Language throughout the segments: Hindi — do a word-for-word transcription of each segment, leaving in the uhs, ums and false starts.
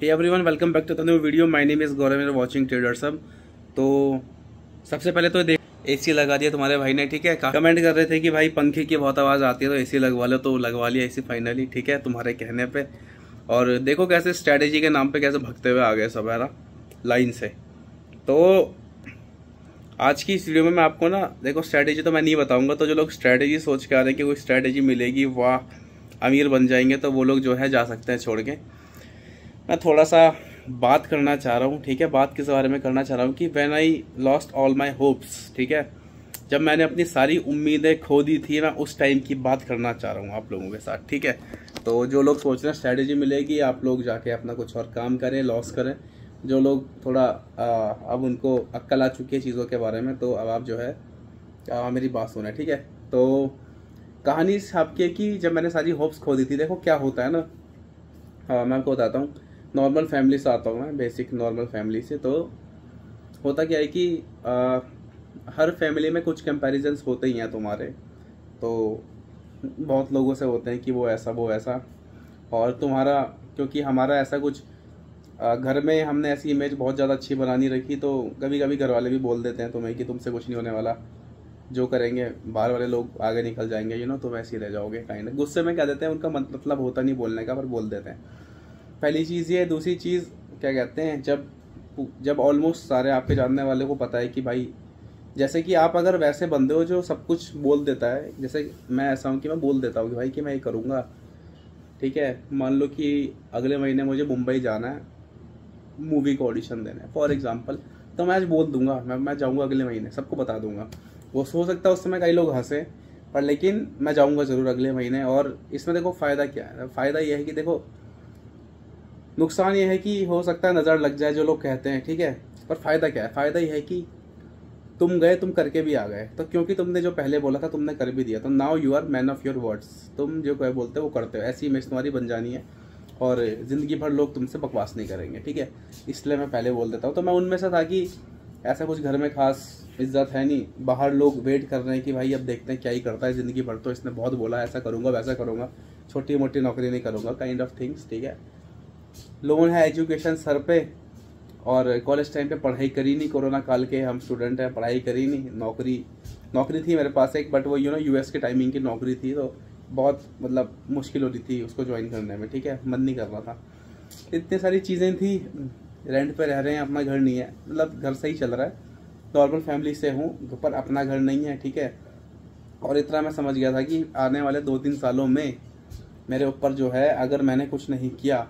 Hey everyone, welcome back to the new video. My name is Gaurav, मेरा वाचिंग ट्रेडर सब। तो सबसे पहले तो देख, एसी लगा दिया तुम्हारे भाई ने, ठीक है। कमेंट कर रहे थे कि भाई पंखे की बहुत आवाज़ आती है तो एसी लगवा लो, तो लगवा लिया एसी फाइनली, ठीक है, तुम्हारे कहने पे। और देखो कैसे स्ट्रैटेजी के नाम पे कैसे भगते हुए आ गए सब, है ना, लाइन से। तो आज की इस वीडियो में मैं आपको ना, देखो स्ट्रैटेजी तो मैं नहीं बताऊँगा, तो जो लोग स्ट्रैटेजी सोच के आ रहे हैं कि कोई स्ट्रैटेजी मिलेगी, वाह अमीर बन जाएंगे, तो वो लोग जो है जा सकते हैं छोड़ के। मैं थोड़ा सा बात करना चाह रहा हूँ, ठीक है, बात किस बारे में करना चाह रहा हूँ कि when I lost all my hopes, ठीक है, जब मैंने अपनी सारी उम्मीदें खो दी थी ना, उस टाइम की बात करना चाह रहा हूँ आप लोगों के साथ, ठीक है। तो जो लोग सोच रहे हैं स्ट्रैटेजी मिलेगी, आप लोग जाके अपना कुछ और काम करें, लॉस करें। जो लोग थोड़ा आ, अब उनको अक्ल आ चुकी है चीज़ों के बारे में, तो अब आप जो है आ, मेरी बात सुने, ठीक है। तो कहानी आपकी कि जब मैंने सारी होप्स खो दी थी, देखो क्या होता है ना, हाँ मैं आपको बताता हूँ। नॉर्मल फैमिली से आता हूँ मैं, बेसिक नॉर्मल फैमिली से। तो होता क्या है कि आ, हर फैमिली में कुछ कंपैरिजन्स होते ही हैं तुम्हारे। तो बहुत लोगों से होते हैं कि वो ऐसा वो ऐसा, और तुम्हारा, क्योंकि हमारा ऐसा कुछ आ, घर में हमने ऐसी इमेज बहुत ज़्यादा अच्छी बनानी रखी, तो कभी कभी घर वाले भी बोल देते हैं तुम्हें कि तुमसे कुछ नहीं होने वाला, जो करेंगे बाहर वाले लोग आगे निकल जाएंगे, यू नो, तुम ऐसे ही रह जाओगे काइंड। गुस्से में क्या देते हैं, उनका मतलब होता नहीं बोलने का, पर बोल देते हैं। पहली चीज़ ये। दूसरी चीज़ क्या कहते हैं, जब जब ऑलमोस्ट सारे आपके जानने वाले को पता है कि भाई, जैसे कि आप अगर वैसे बंदे हो जो सब कुछ बोल देता है, जैसे मैं ऐसा हूँ कि मैं बोल देता हूँ कि भाई कि मैं ये करूँगा, ठीक है। मान लो कि अगले महीने मुझे मुंबई जाना है, मूवी को ऑडिशन देना है फॉर एग्ज़ाम्पल, तो मैं आज बोल दूँगा मैं मैं जाऊँगा अगले महीने, सबको बता दूँगा। वो हो सकता है उस समय कई लोग हंसें, पर लेकिन मैं जाऊँगा ज़रूर अगले महीने। और इसमें देखो फ़ायदा क्या है, फ़ायदा यह है कि देखो, नुकसान ये है कि हो सकता है नज़र लग जाए जो लोग कहते हैं, ठीक है, पर फ़ायदा क्या है, फ़ायदा ये है कि तुम गए, तुम करके भी आ गए, तो क्योंकि तुमने जो पहले बोला था तुमने कर भी दिया, तो now you are man of your words. तुम जो कहे बोलते हो वो करते हो, ऐसी इमेज तुम्हारी बन जानी है, और ज़िंदगी भर लोग तुमसे बकवास नहीं करेंगे, ठीक है। इसलिए मैं पहले बोल देता हूँ। तो मैं उनमें से था कि ऐसा कुछ घर में खास इज्जत है नहीं, बाहर लोग वेट कर रहे हैं कि भाई अब देखते हैं क्या ही करता है ज़िंदगी भर, तो इसने बहुत बोला ऐसा करूँगा वैसा करूँगा, छोटी मोटी नौकरी नहीं करूँगा, काइंड ऑफ थिंग्स, ठीक है। लोन है एजुकेशन सर पे, और कॉलेज टाइम पे पढ़ाई करी नहीं, कोरोना काल के हम स्टूडेंट हैं, पढ़ाई करी नहीं। नौकरी नौकरी थी मेरे पास एक, बट वो यू नो यूएस के टाइमिंग की नौकरी थी, तो बहुत मतलब मुश्किल हो रही थी उसको ज्वाइन करने में, ठीक है, मन नहीं कर रहा था। इतनी सारी चीज़ें थी, रेंट पे रह रहे हैं, अपना घर नहीं है, मतलब घर से ही चल रहा है, नॉर्मल फैमिली से हूँ पर अपना घर नहीं है, ठीक है। और इतना मैं समझ गया था कि आने वाले दो तीन सालों में मेरे ऊपर जो है, अगर मैंने कुछ नहीं किया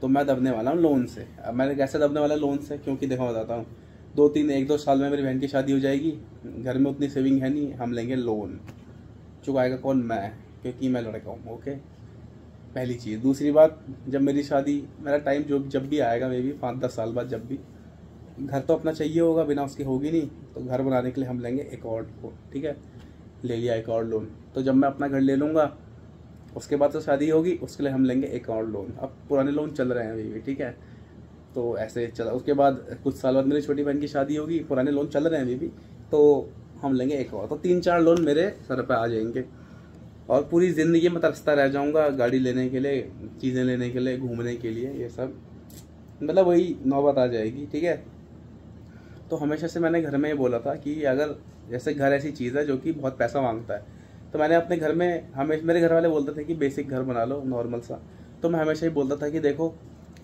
तो मैं दबने वाला हूँ लोन से। अब मैंने कैसे दबने वाला लोन से, क्योंकि देखो बताता हूँ, दो तीन एक दो साल में मेरी बहन की शादी हो जाएगी, घर में उतनी सेविंग है नहीं, हम लेंगे लोन, चुकाएगा कौन, मैं, क्योंकि मैं लड़का हूँ, ओके, पहली चीज़। दूसरी बात, जब मेरी शादी, मेरा टाइम जो जब भी आएगा, मे बी पाँच दस साल बाद, जब भी, घर तो अपना चाहिए होगा, बिना उसके होगी नहीं, तो घर बनाने के लिए हम लेंगे एक और लोन, ठीक है, ले लिया एक और लोन। तो जब मैं अपना घर ले लूँगा, उसके बाद तो शादी होगी, उसके लिए हम लेंगे एक और लोन, अब पुराने लोन चल रहे हैं अभी भी, ठीक है। तो ऐसे चला, उसके बाद कुछ साल बाद मेरी छोटी बहन की शादी होगी, पुराने लोन चल रहे हैं अभी भी, तो हम लेंगे एक और, तो तीन चार लोन मेरे सर पे आ जाएंगे। और पूरी ज़िंदगी मैं तरसता रह जाऊँगा गाड़ी लेने के लिए, चीज़ें लेने के लिए, घूमने के लिए, ये सब, मतलब वही नौबत आ जाएगी, ठीक है। तो हमेशा से मैंने घर में ये बोला था कि अगर, जैसे घर ऐसी चीज़ है जो कि बहुत पैसा मांगता है, तो मैंने अपने घर में हमेशा, मेरे घर वाले बोलते थे कि बेसिक घर बना लो नॉर्मल सा, तो मैं हमेशा ही बोलता था कि देखो,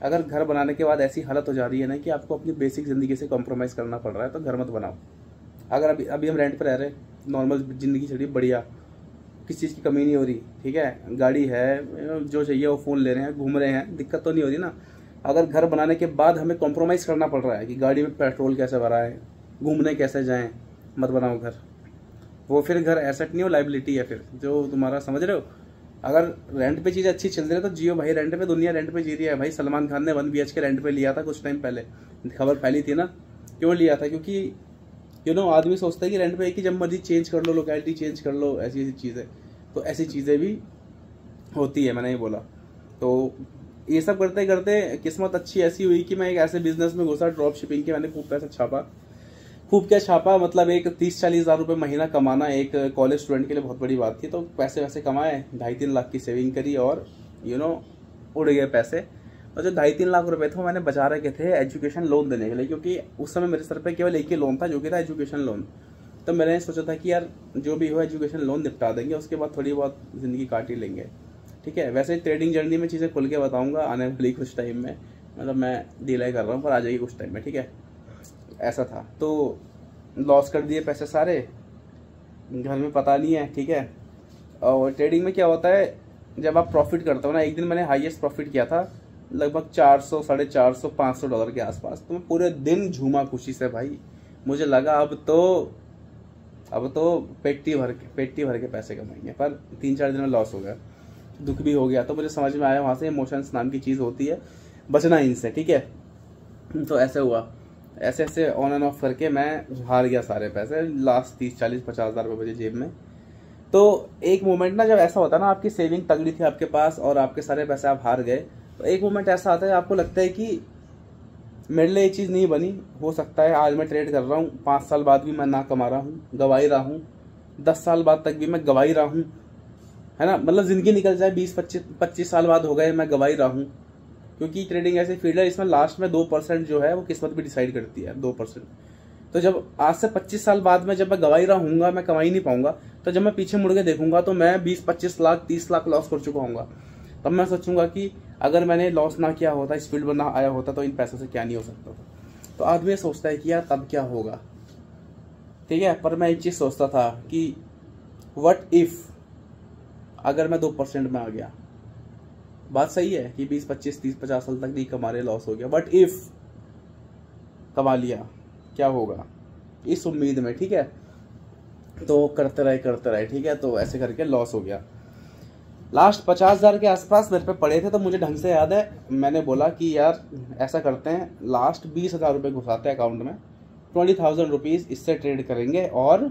अगर घर बनाने के बाद ऐसी हालत हो जा रही है ना कि आपको अपनी बेसिक ज़िंदगी से कॉम्प्रोमाइज़ करना पड़ रहा है, तो घर मत बनाओ। अगर अभी अभी हम रेंट पर रह रहे, नॉर्मल ज़िंदगी चल रही, बढ़िया, किसी चीज़ की कमी नहीं हो रही, ठीक है, गाड़ी है, जो चाहिए वो फ़ोन ले रहे हैं, घूम रहे हैं, दिक्कत तो नहीं हो रही ना। अगर घर बनाने के बाद हमें कॉम्प्रोमाइज़ करना पड़ रहा है कि गाड़ी में पेट्रोल कैसे भराएं, घूमने कैसे जाएँ, मत बनाओ घर वो, फिर घर एसेट नहीं हो, लाइबिलिटी है फिर, जो तुम्हारा, समझ रहे हो। अगर रेंट पे चीज़ अच्छी चल रही है तो जियो भाई, रेंट पे दुनिया रेंट पे जी रही है भाई। सलमान खान ने one B H K rent पे लिया था कुछ टाइम पहले, खबर फैली थी ना, क्यों लिया था, क्योंकि यू नो आदमी सोचता है कि रेंट पे कि जब मर्जी चेंज कर लो, लोकेलिटी चेंज कर लो, ऐसी ऐसी चीज़ें, तो ऐसी चीज़ें भी होती है, मैंने ये बोला। तो ये सब करते करते किस्मत अच्छी ऐसी हुई कि मैं एक ऐसे बिजनेस में घुसा, ड्रॉप शिपिंग के, मैंने खूब पैसा छापा, खूब क्या छापा, मतलब एक तीस चालीस हज़ार रुपये महीना कमाना एक कॉलेज स्टूडेंट के लिए बहुत बड़ी बात थी। तो पैसे वैसे कमाए, ढाई तीन लाख की सेविंग करी, और यू नो उड़ गए पैसे। और जो ढाई तीन लाख रुपए थे वो मैंने बचा रखे थे एजुकेशन लोन देने के लिए, क्योंकि उस समय मेरे सर पे केवल एक ही लोन था जो कि था एजुकेशन लोन। तो मैंने सोचा था कि यार जो भी हो एजुकेशन लोन निपटा देंगे, उसके बाद थोड़ी बहुत ज़िंदगी काट ही लेंगे। ठीक है, वैसे ट्रेडिंग जर्नी में चीज़ें खुल के बताऊँगा आने वाली कुछ टाइम में, मतलब मैं डिले कर रहा हूँ पर आ जाएगी कुछ टाइम में। ठीक है, ऐसा था। तो लॉस कर दिए पैसे सारे, घर में पता नहीं है। ठीक है, और ट्रेडिंग में क्या होता है जब आप प्रॉफिट करते हो ना, एक दिन मैंने हाईएस्ट प्रॉफिट किया था लगभग चार सौ साढ़े चार सौ पाँच सौ डॉलर के आसपास। तो मैं पूरे दिन झूमा खुशी से भाई, मुझे लगा अब तो अब तो पेटी भर के पेटी भर के पैसे कमाएंगे, पर तीन चार दिन में लॉस हो गया, दुख भी हो गया। तो मुझे समझ में आया वहाँ से इमोशंस नाम की चीज़ होती है, बचना इनसे। ठीक है, तो ऐसे हुआ, ऐसे ऐसे ऑन एंड ऑफ करके मैं हार गया सारे पैसे, लास्ट तीस चालीस पचास हज़ार रुपये बचे जेब में। तो एक मोमेंट ना जब ऐसा होता है ना, आपकी सेविंग तगड़ी थी आपके पास और आपके सारे पैसे आप हार गए, तो एक मोमेंट ऐसा आता है आपको लगता है कि मेरे लिए ये चीज़ नहीं बनी। हो सकता है आज मैं ट्रेड कर रहा हूँ, पाँच साल बाद भी मैं ना कमा रहा हूँ, गवाई रहा हूँ, दस साल बाद तक भी मैं गवाई रहा हूँ, है ना, मतलब ज़िंदगी निकल जाए, बीस पच्चीस पच्चीस साल बाद हो गए मैं गवाई रहा हूँ। क्योंकि ट्रेडिंग ऐसी फील्ड है, इसमें लास्ट में दो परसेंट जो है वो किस्मत भी डिसाइड करती है, दो परसेंट। तो जब आज से पच्चीस साल बाद में जब मैं गवाई रहूँगा, मैं कमाई नहीं पाऊंगा, तो जब मैं पीछे मुड़ के देखूंगा तो मैं बीस पच्चीस लाख तीस लाख लॉस कर चुका हूँगा। तब मैं सोचूंगा कि अगर मैंने लॉस ना किया होता, इस फील्ड में ना आया होता, तो इन पैसों से क्या नहीं हो सकता था। तो आदमी सोचता है कि यार तब क्या होगा। ठीक है, पर मैं एक चीज़ सोचता था कि वट इफ़ अगर मैं दो परसेंट में आ गया, बात सही है कि बीस पच्चीस तीस पचास साल तक नहीं कमा रहे, लॉस हो गया, बट इफ़ कमा लिया क्या होगा, इस उम्मीद में। ठीक है, तो करते रहे करते रहे ठीक है, तो ऐसे करके लॉस हो गया। लास्ट पचास हज़ार के आसपास मेरे पे पड़े थे। तो मुझे ढंग से याद है मैंने बोला कि यार ऐसा करते हैं, लास्ट बीस हज़ार रुपये घुसाते हैं अकाउंट में, ट्वेंटी थाउजेंड रुपीज़ इससे ट्रेड करेंगे, और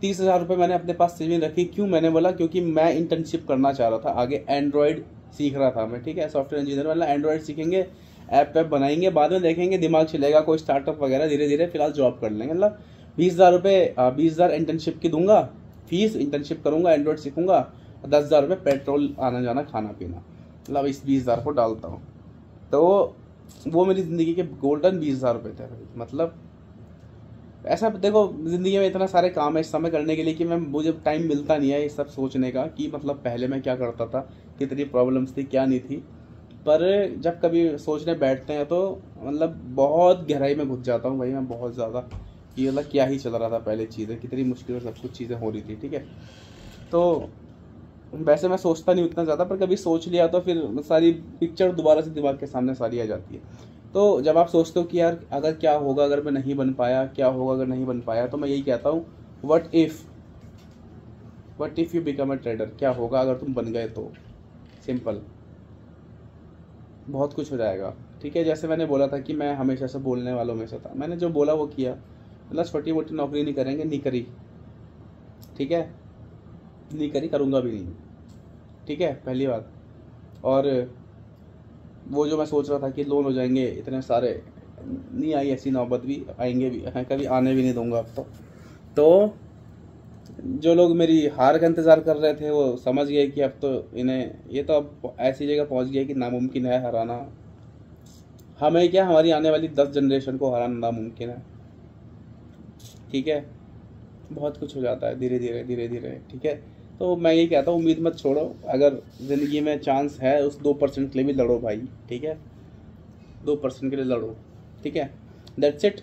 तीस हज़ार रुपये मैंने अपने पास सेविंग रखी। क्यों मैंने बोला, क्योंकि मैं इंटर्नशिप करना चाह रहा था आगे, एंड्रॉयड सीख रहा था मैं। ठीक है, सॉफ्टवेयर इंजीनियर वाला, एंड्रॉयड सीखेंगे, ऐप वैप बनाएंगे, बाद में देखेंगे दिमाग चलेगा, कोई स्टार्टअप वगैरह, धीरे धीरे फिलहाल जॉब कर लेंगे। मतलब बीस हज़ार रुपये बीस हज़ार इंटर्नशिप की दूंगा फीस, इंटर्नशिप करूँगा, एंड्रॉयड सीखूँगा, दस हज़ार रुपये पेट्रोल आना जाना खाना पीना, मतलब इस बीस हज़ार को डालता हूँ। तो वो मेरी ज़िंदगी के गोल्डन बीस हज़ार रुपये थे। मतलब ऐसा देखो, ज़िंदगी में इतना सारे काम है इस समय करने के लिए कि मैं मुझे टाइम मिलता नहीं है ये सब सोचने का कि मतलब पहले मैं क्या करता था, कितनी प्रॉब्लम्स थी, क्या नहीं थी। पर जब कभी सोचने बैठते हैं तो मतलब बहुत गहराई में घुस जाता हूँ भाई मैं, बहुत ज़्यादा कि मतलब क्या ही चल रहा था पहले, चीज़ें कितनी मुश्किल सब कुछ चीज़ें हो रही थी। ठीक है, तो वैसे मैं सोचता नहीं उतना ज़्यादा, पर कभी सोच लिया तो फिर सारी पिक्चर दोबारा से दिमाग के सामने सारी आ जाती है। तो जब आप सोचते हो कि यार अगर क्या होगा, अगर मैं नहीं बन पाया, क्या होगा अगर नहीं बन पाया, तो मैं यही कहता हूँ what if what if you become a trader, क्या होगा अगर तुम बन गए तो। सिंपल, बहुत कुछ हो जाएगा। ठीक है, जैसे मैंने बोला था कि मैं हमेशा से बोलने वालों में से था, मैंने जो बोला वो किया, मतलब छोटी मोटी नौकरी नहीं करेंगे, नहीं करी। ठीक है, नहीं करी, करूँगा भी नहीं। ठीक है, पहली बात। और वो जो मैं सोच रहा था कि लोन हो जाएंगे इतने सारे, नहीं आई ऐसी नौबत भी, आएंगे भी कभी, आने भी नहीं दूंगा अब तो। तो जो लोग मेरी हार का इंतज़ार कर रहे थे वो समझ गए कि अब तो इन्हें ये तो अब ऐसी जगह पहुंच गया कि नामुमकिन है हराना हमें, क्या हमारी आने वाली दस जनरेशन को हराना नामुमकिन है। ठीक है, बहुत कुछ हो जाता है धीरे धीरे धीरे धीरे। ठीक है, तो मैं ये कहता हूँ उम्मीद मत छोड़ो, अगर ज़िंदगी में चांस है उस दो परसेंट के लिए भी लड़ो भाई। ठीक है, दो परसेंट के लिए लड़ो। ठीक है, दैट्स इट।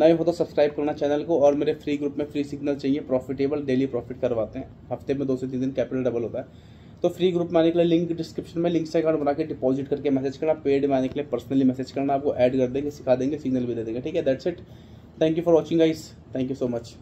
नए हो तो सब्सक्राइब करना चैनल को, और मेरे फ्री ग्रुप में फ्री सिग्नल चाहिए, प्रॉफिटेबल डेली प्रॉफिट करवाते हैं, हफ्ते में दो से तीन दिन कैपिटल डबल होता है। तो फ्री ग्रुप में आने के लिए लिंक डिस्क्रिप्शन में, लिंक से अकाउंट बना के डिपॉजिट करके मैसेज करना, पेड में आने के लिए पर्सनली मैसेज करना, आपको ऐड कर देंगे, सिखा देंगे, सिग्नल भी दे देंगे। ठीक है, that's it. Thank you for watching guys, thank you so much.